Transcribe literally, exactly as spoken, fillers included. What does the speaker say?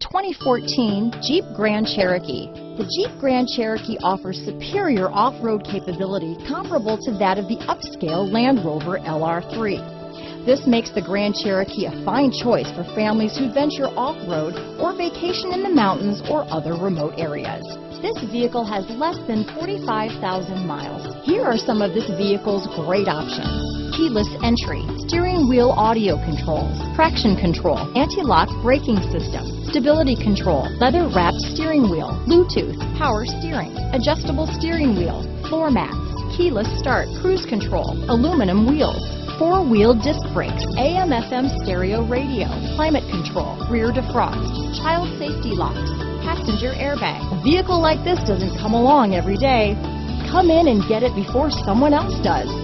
twenty fourteen Jeep Grand Cherokee. The Jeep Grand Cherokee offers superior off-road capability comparable to that of the upscale Land Rover L R three. This makes the Grand Cherokee a fine choice for families who venture off-road or vacation in the mountains or other remote areas. This vehicle has less than forty-five thousand miles. Here are some of this vehicle's great options: keyless entry, steering wheel audio controls, traction control, anti-lock braking system, stability control, leather-wrapped steering wheel, Bluetooth, power steering, adjustable steering wheel, floor mats, keyless start, cruise control, aluminum wheels, four-wheel disc brakes, A M F M stereo radio, climate control, rear defrost, child safety locks, passenger airbag. A vehicle like this doesn't come along every day. Come in and get it before someone else does.